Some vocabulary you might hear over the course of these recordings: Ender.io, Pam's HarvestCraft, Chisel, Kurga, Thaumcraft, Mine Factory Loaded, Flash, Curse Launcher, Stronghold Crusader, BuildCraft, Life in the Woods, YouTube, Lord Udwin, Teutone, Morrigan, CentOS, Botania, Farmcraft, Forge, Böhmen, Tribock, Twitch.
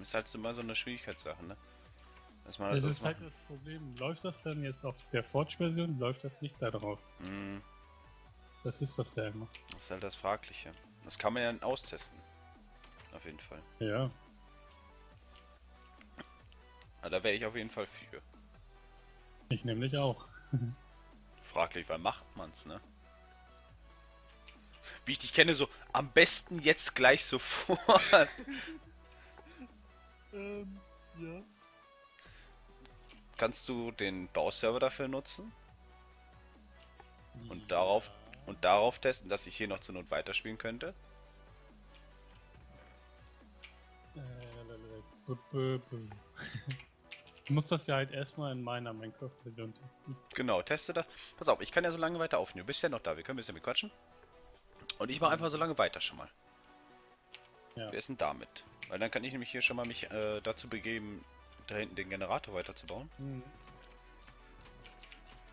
Ist halt so mal so eine Schwierigkeitssache, ne? Das ist halt das Problem. Läuft das denn jetzt auf der Forge-Version? Läuft das nicht da drauf? Mm. Das ist das ja immer. Das ist halt das Fragliche. Das kann man ja austesten. Auf jeden Fall. Ja. Aber da wäre ich auf jeden Fall für. Ich nämlich auch. Fraglich, weil macht man's, ne? Wie ich dich kenne, so am besten jetzt gleich sofort. Ja. Kannst du den Bauserver dafür nutzen? Und ja, darauf testen, dass ich hier noch zur Not weiterspielen könnte? Ich muss das ja halt erstmal in meiner Minecraft-Version testen. Genau, teste das. Pass auf, ich kann ja so lange weiter aufnehmen. Du bist ja noch da, wir können ein bisschen mit quatschen. Und ich mache einfach so lange weiter schon mal. Ja. Wir essen damit. Weil dann kann ich nämlich hier schon mal mich dazu begeben, da hinten den Generator weiterzubauen. Mhm.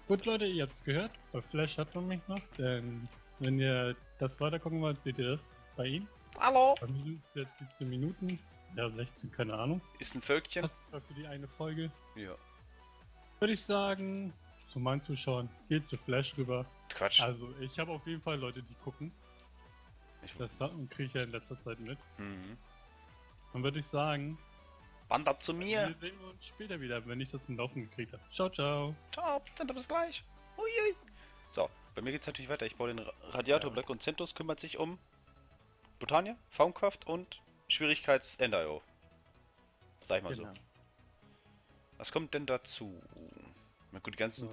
Gut Leute, ihr habt es gehört. Bei Flash hat man mich noch, denn wenn ihr das weiter gucken wollt, seht ihr das bei ihm. Hallo! Bei mir sind es jetzt 17 Minuten. Ja, 16, keine Ahnung. Ist ein Völkchen. Das war für die eine Folge. Ja. Würde ich sagen, zu meinen Zuschauern, geht zu Flash rüber. Quatsch. Also, ich habe auf jeden Fall Leute, die gucken. Das kriege ich ja in letzter Zeit mit. Mhm. Dann würde ich sagen, wandert zu mir. Wir sehen uns später wieder, wenn ich das zum Laufen gekriegt habe. Ciao, ciao. Ciao, dann bis gleich. Uiui. So, bei mir geht's natürlich weiter. Ich baue den Radiatorblock und CentOS kümmert sich um Botania, Thaumcraft und Schwierigkeits-Ender.io. Sag ich mal genau so. Was kommt denn dazu? Na gut, die ganzen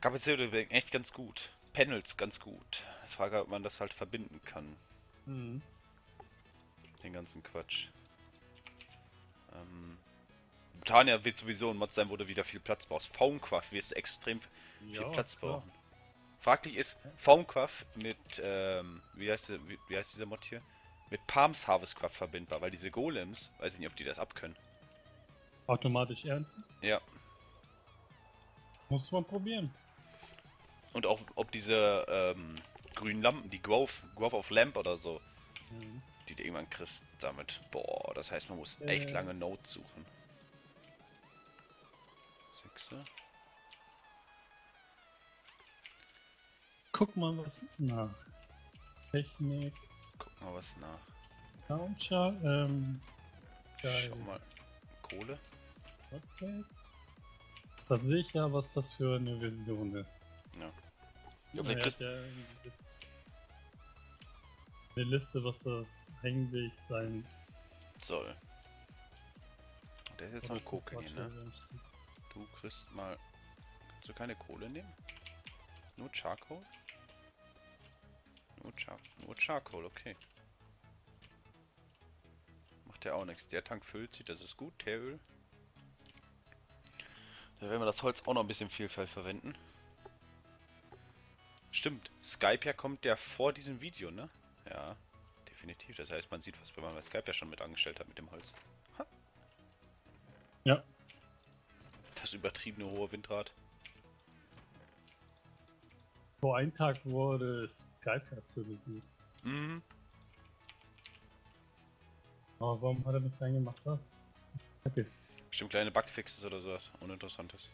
Kapazitäten echt ganz gut. Panels ganz gut. Ich frage, ob man das halt verbinden kann. Mhm. Den ganzen Quatsch. Botania wird sowieso ein Mod sein, wo du wieder viel Platz brauchst. Thaumcraft wirst du extrem viel Platz brauchen. Fraglich ist Thaumcraft mit, wie heißt dieser Mod hier? Mit Pam's HarvestCraft verbindbar, weil diese Golems, weiß ich nicht, ob die das abkönnen. Automatisch ernten? Ja. Muss man probieren. Und auch, ob diese grünen Lampen, die Growth of Lamp oder so, die du irgendwann kriegst damit. Boah, das heißt, man muss echt lange Nodes suchen. 6. Guck mal was nach. Technik. Guck mal was nach. Launcher, schau mal. Kohle. Okay. Da sehe ich ja, was das für eine Version ist. Ja. Ich glaub, eine Liste, was das eigentlich sein soll. Der ist jetzt mal Kohle hier, ne? Du kriegst mal. Kannst du keine Kohle nehmen? Nur Charcoal? Nur Charcoal, okay. Macht ja auch nichts. Der Tank füllt sich, das ist gut, Teeröl. Da werden wir das Holz auch noch ein bisschen vielfältig verwenden. Stimmt, Skype ja kommt ja vor diesem Video, ne? Ja, definitiv. Das heißt, man sieht, was man bei Skype ja schon mit angestellt hat mit dem Holz. Ha. Ja. Das übertriebene hohe Windrad. Vor einem Tag wurde Skype aktualisiert. Mhm. Aber warum hat er mich reingemacht? Was? Okay. Bestimmt kleine Bugfixes oder sowas. Uninteressantes.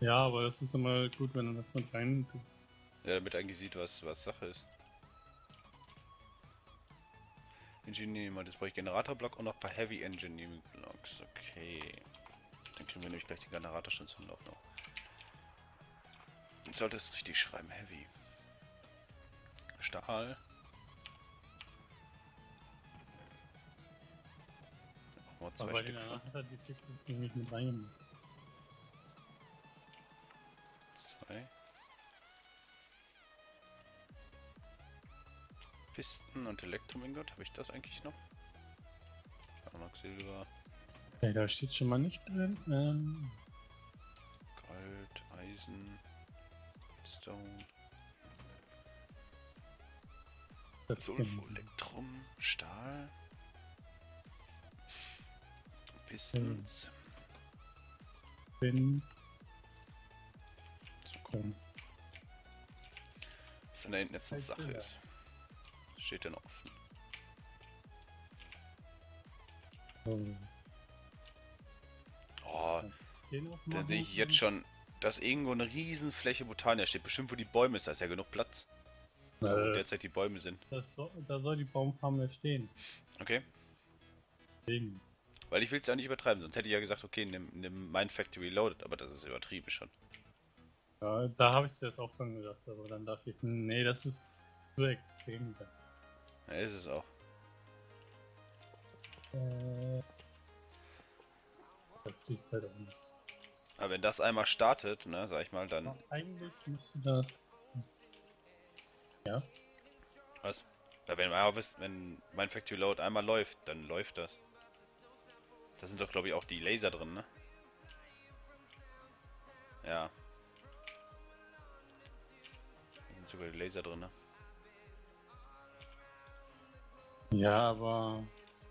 Ja, aber das ist immer gut, wenn er das mit rein tut. Ja, damit eigentlich sieht, was Sache ist. Engineering, das brauche ich Generatorblock und noch ein paar Heavy Engineering Blocks. Okay. Dann kriegen wir nämlich gleich den Generator schon zum Laufen. Ich sollte es richtig schreiben, Heavy. Stahl. Nochmal zwei aber Stück. Die nicht mit rein. Zwei. Pisten und Elektromingot, habe ich das eigentlich noch? Ich habe noch Silber. Okay, da steht schon mal nicht drin. Gold, Eisen, Stone. Sulfo, Elektrum, Stahl. Pistons. Bin. So komm. Was denn da hinten jetzt eine Sache ist. Steht denn offen? Oh, dann sehe ich jetzt schon, dass irgendwo eine Riesenfläche Botania steht. Bestimmt wo die Bäume ist, da ist ja genug Platz. Da wo derzeit die Bäume sind. Da soll die Baumfarm ja stehen. Okay. Deswegen. Weil ich will es ja nicht übertreiben, sonst hätte ich ja gesagt, okay, nimm Mine Factory Loaded, aber das ist übertrieben schon. Ja, da habe ich jetzt auch schon gedacht, aber dann dachte ich, nee, das ist zu extrem. Ja, ist es auch. Aber wenn das einmal startet, ne, sag ich mal, dann... Ach, eigentlich müsste das... Ja? Was? Ja, wenn Mine Factory Load einmal läuft, dann läuft das. Da sind doch, glaube ich, auch die Laser drin, ne? Ja. Da sind sogar die Laser drin, ne? Ja, aber...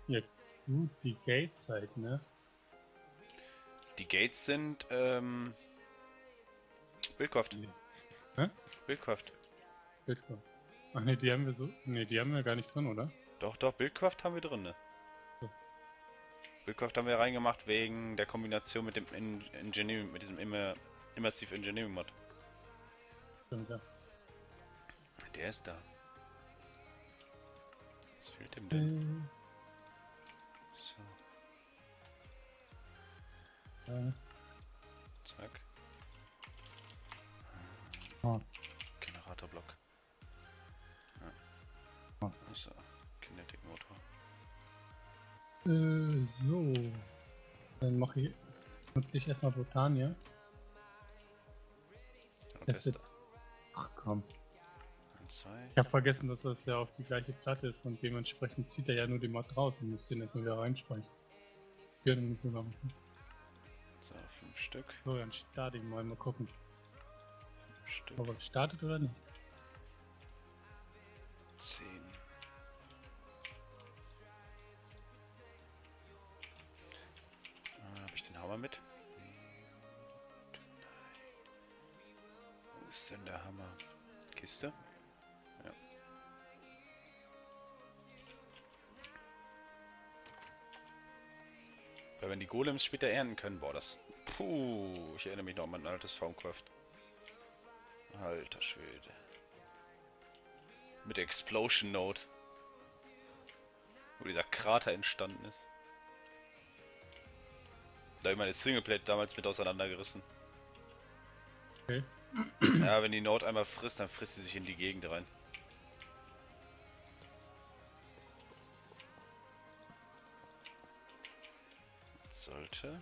Ja, gut, die Gates halt, ne? Die Gates sind, BuildCraft. Hä? BuildCraft. BuildCraft. Ach ne, die haben wir so... Ne, die haben wir gar nicht drin, oder? Doch, doch, BuildCraft haben wir drin, ne? So. BuildCraft haben wir reingemacht wegen der Kombination mit dem Engineering, mit diesem Immersive Engineering Mod. Stimmt, ja. Der ist da. Was fehlt dem denn? So. Zack. Oh. Generatorblock. Ja. Oh. Also, Kinetic Motor. So. Dann mache ich. Nutze ich erstmal Botania. Ach komm. Ich habe vergessen, dass das ja auf die gleiche Platte ist und dementsprechend zieht er ja nur den Mod raus und muss den jetzt wieder reinspeichern. Wir können nicht mehr machen. Fünf Stück. So, dann starte ich mal gucken. Stück. Aber startet oder nicht? 10. Habe ich den Hammer mit? Wo ist denn der Hammer? Kiste? Ja. Weil wenn die Golems später ernten können, boah, das... Puh, ich erinnere mich noch an mein altes Thaumcraft. Alter Schwede. Mit Explosion Note. Wo dieser Krater entstanden ist. Da habe ich meine Singleplate damals mit auseinandergerissen. Okay. Ja, wenn die Note einmal frisst, dann frisst sie sich in die Gegend rein. Sollte...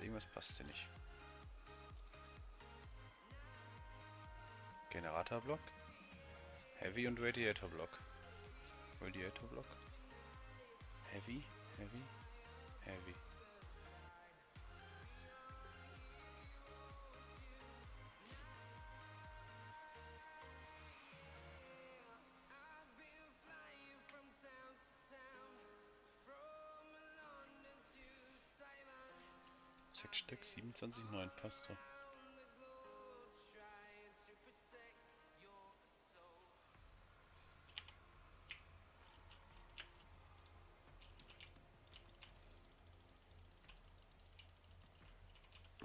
Irgendwas passt hier nicht. Generatorblock. Heavy und Radiatorblock. Radiatorblock. Heavy, heavy, heavy. Stück, 27,9, passt so.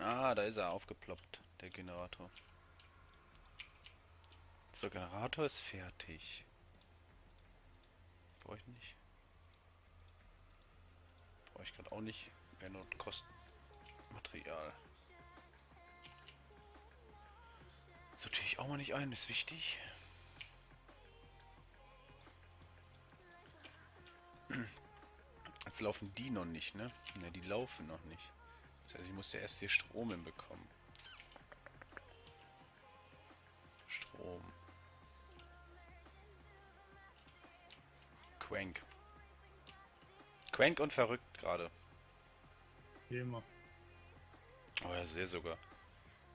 Ah, da ist er aufgeploppt, der Generator. So, Generator ist fertig. Brauche ich nicht. Brauche ich gerade auch nicht. Werden und kosten. Material. Sortiere ich auch mal nicht ein, ist wichtig. Jetzt laufen die noch nicht, ne? Ne, die laufen noch nicht. Das heißt, ich muss ja erst hier Strom hinbekommen. Strom. Quank. Quank und verrückt gerade. Wie immer. Oh ja, sehr sogar.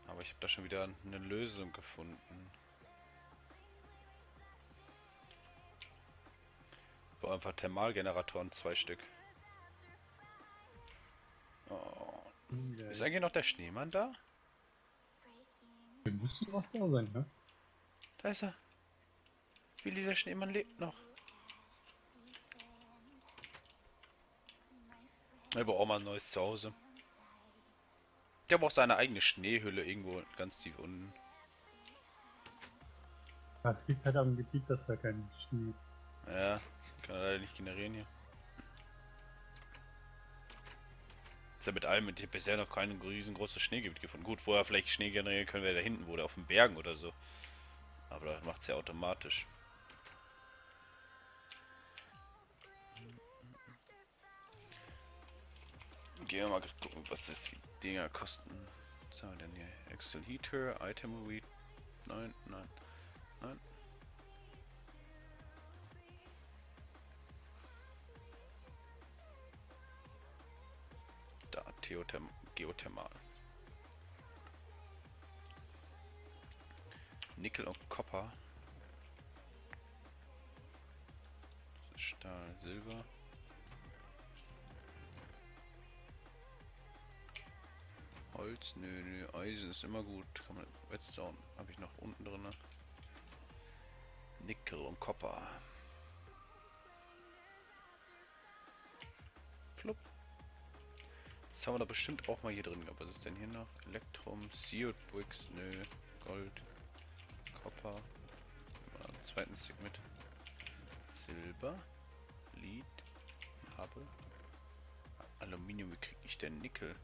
Aber ich habe da schon wieder eine Lösung gefunden. Ich brauche einfach Thermalgeneratoren, 2 Stück. Oh. Okay. Ist eigentlich noch der Schneemann da? Der müsste noch da sein, ne? Da Scheiße. Ich will, dieser Schneemann lebt noch. Ich brauche auch mal ein neues Zuhause. Ich habe auch seine eigene Schneehülle irgendwo ganz tief unten. Das liegt halt am Gebiet, dass da kein Schnee. Ja, kann er leider nicht generieren hier. Ist ja mit allem, ich habe bisher noch kein riesengroßes Schneegebiet gefunden. Gut, vorher vielleicht Schnee generieren können wir da hinten, wo der auf den Bergen oder so. Aber das macht es ja automatisch. Gehen wir mal gucken, was das die Dinger kosten. Was haben wir denn hier? Excel Heater, Item Read. Nein, nein, nein. Da, Geothermal. Nickel und Kupfer. Stahl, Silber. Holz, nö, nö, Eisen ist immer gut. Kann man Redstone, habe ich noch unten drin. Nickel und Kupfer. Plupp. Das haben wir da bestimmt auch mal hier drin. Was ist denn hier noch? Elektrum, Sealed Bricks, nö, Gold, Kupfer. Einen zweiten Stick mit. Silber, Lead, Habe. Aluminium, wie kriege ich denn Nickel?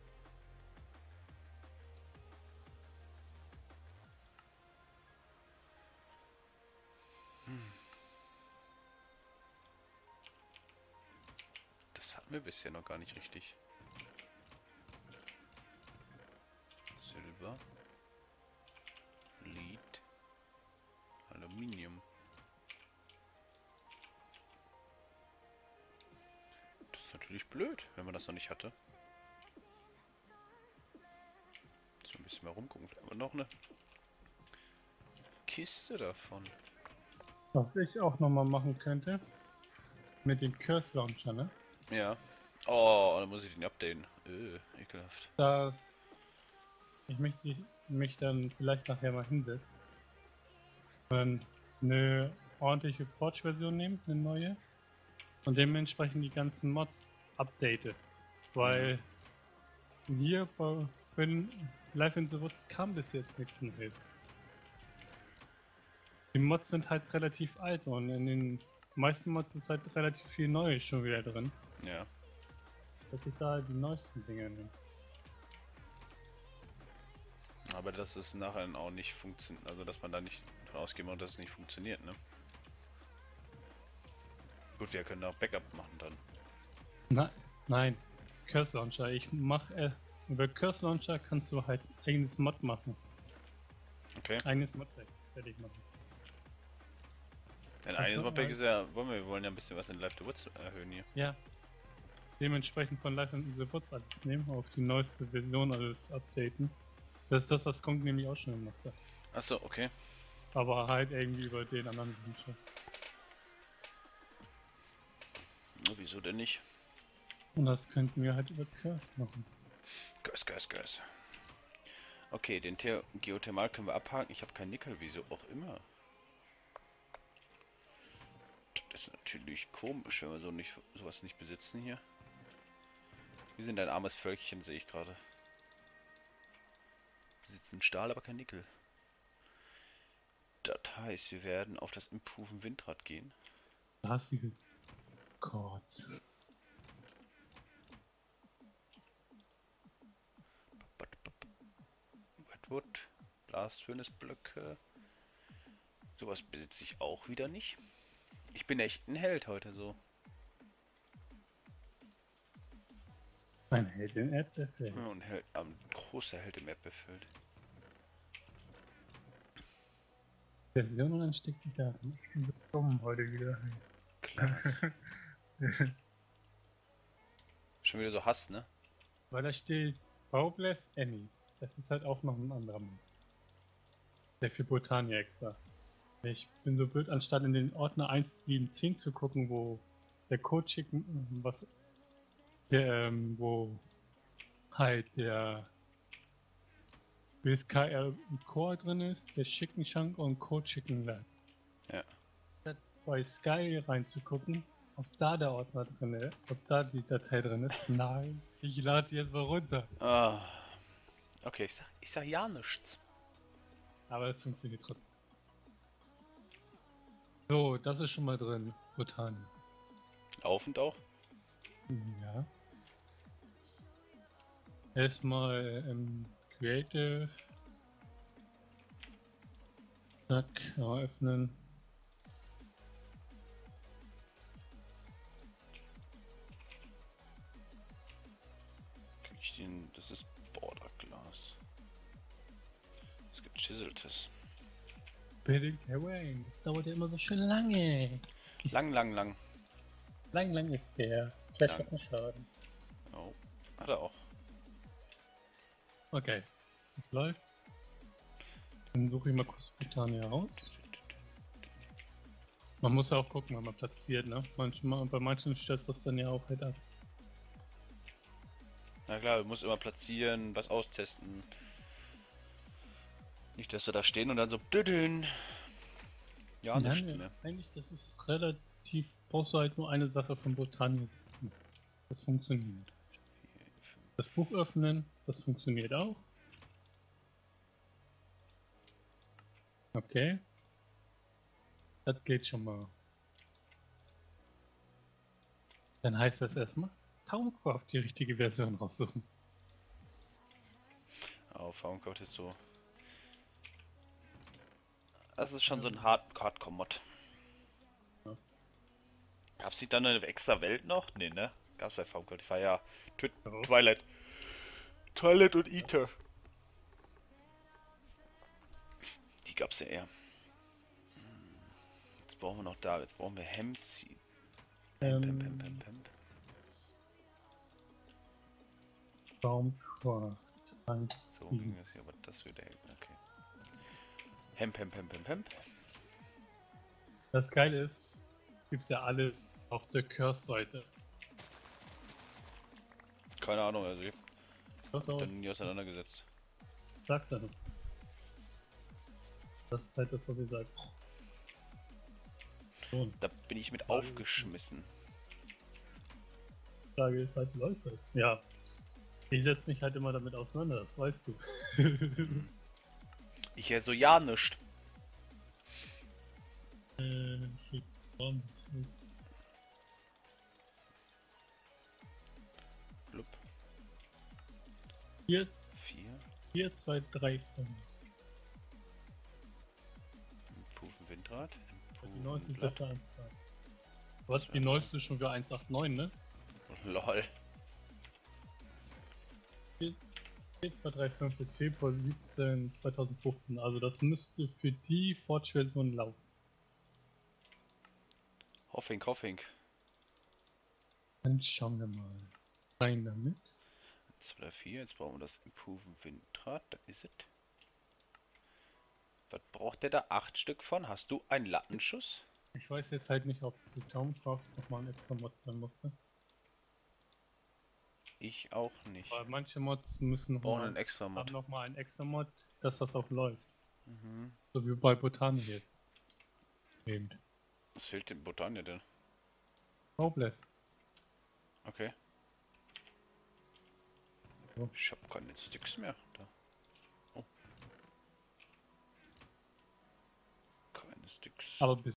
Das hatten wir bisher noch gar nicht richtig. Silber, Lead, Aluminium. Das ist natürlich blöd, wenn man das noch nicht hatte. So ein bisschen mal rumgucken. Vielleicht haben wir noch eine Kiste davon. Was ich auch nochmal machen könnte, mit dem Curse Launcher, ne? Ja. Oh, dann muss ich den updaten. Ekelhaft. Dass ich mich dann vielleicht nachher mal hinsetze. Und eine ordentliche Forge-Version nehmen, eine neue. Und dementsprechend die ganzen Mods update. Weil hier bei Life in the Woods kam bis jetzt nichts Neues. Die Mods sind halt relativ alt und in den meisten Mods ist halt relativ viel Neues schon wieder drin. Ja. Dass ich da die neuesten Dinge nehme. Aber das ist nachher auch nicht funktioniert, also dass man da nicht von ausgehen muss, dass es nicht funktioniert, ne? Gut, wir können auch Backup machen dann. Nein, nein. Curse Launcher, ich mache über Curse Launcher kannst du halt eigenes Mod machen. Okay. Eigenes Mod fertig machen. Denn eines Mal ist ja, wir wollen ja ein bisschen was in Life in the Woods erhöhen hier. Ja. Dementsprechend von Life in the Woods alles nehmen, auf die neueste Version alles updaten. Das ist das, was Kong nämlich auch schon gemacht hat. Achso, okay. Aber halt irgendwie über den anderen Wünsche. Wieso denn nicht? Und das könnten wir halt über Curse machen. Curse, Curse, Curse. Okay, den Geothermal können wir abhaken. Ich habe kein Nickel, wieso auch immer. Das ist natürlich komisch, wenn wir so nicht, sowas nicht besitzen hier. Wir sind ein armes Völkchen, sehe ich gerade. Wir besitzen Stahl, aber kein Nickel. Das heißt, wir werden auf das Improven Windrad gehen. Das ist kurz. Redwood, Blast Furnace Blöcke. Sowas besitze ich auch wieder nicht. Ich bin echt ein Held heute so. Ein Held im Erdbeerfeld. Ja, ein großer Held im Erdbeerfeld. Version und dann steckt die da. Ich bin so dumm heute wieder. Klar. Schon wieder so Hass, ne? Weil da steht Baubless Annie. Das ist halt auch noch ein anderer Mann. Der für Botania extra. Ich bin so blöd, anstatt in den Ordner 1710 zu gucken, wo der Code schicken, wo halt der Bis KR Core drin ist, der Chicken Chunk und Code Chicken Lab. Ja. Bei Sky reinzugucken, ob da der Ordner drin ist, ob da die Datei drin ist. Nein, ich lade die jetzt mal runter. Ah. Okay, ich sag ja nichts. Aber das funktioniert trotzdem. So, das ist schon mal drin, Botania. Laufend auch? Ja. Erstmal Creative. Zack, öffnen. Krieg ich den, das ist Borderglas. Das gibt Chiseltes. Bitte, Wayne, das dauert ja immer so schön lange. Lang. Lang ist der. Flash hat einen Schaden. Oh, hat er auch. Okay, das läuft. Dann suche ich mal kurz Botania raus. Man muss auch gucken, wenn man platziert, ne? Manchmal, bei manchen stürzt das dann ja auch halt ab. Na klar, du musst immer platzieren, was austesten. Nicht, dass wir da stehen und dann so düdün. Ja, nicht mehr. Eigentlich, das ist relativ. Brauchst du halt nur eine Sache von Botania setzen. Das funktioniert. Das Buch öffnen, das funktioniert auch. Okay. Das geht schon mal. Dann heißt das erstmal Thaumcraft die richtige Version raussuchen. Oh, Thaumcraft ist so. Das ist schon so ein Hardcore-Mod. Ja. Gab's nicht dann eine extra Welt noch? Nee, ne? Gab's bei Farmcraft. Ich war ja Twilight. Twilight und Eater. Die gab's ja eher. Jetzt brauchen wir noch da. Jetzt brauchen wir Hemsi. Farmcraft. So ging das hier, aber das würde helfen. Okay. Das Geile ist, gibt's ja alles auf der Curse-Seite. Keine Ahnung, also ich hab dann nie auseinandergesetzt. Sag's ja nicht. Das ist halt das, was ich sag. So. Da bin ich mit aufgeschmissen. Die Frage ist halt, läuft das? Ja. Ich setz mich halt immer damit auseinander, das weißt du. Ich ja so ja nischt. Blub. 4, 2, 3, 5. Pufen Windrad. Die neueste Sätze 1,8. Was? Die neueste schon für 1,89, ne? Lol. 235 Februar 17, 2015, also das müsste für die Forge-Version laufen. Hoffing. Dann schauen wir mal rein damit. 2, 4, jetzt brauchen wir das Improven Windrad, da ist es. Was braucht der da 8 Stück von? Hast du einen Lattenschuss? Ich weiß jetzt halt nicht, ob es die Thaumcraft nochmal ein extra Mod sein musste. Ich auch nicht. Aber manche Mods müssen einen extra Mod. Haben noch mal einen extra Mod, dass das auch läuft. Mhm. So wie bei Botania jetzt. Eben. Was fehlt dem Botania denn? Roblet. Okay. So. Ich hab keine Sticks mehr. Da. Oh. Keine Sticks. Aber bis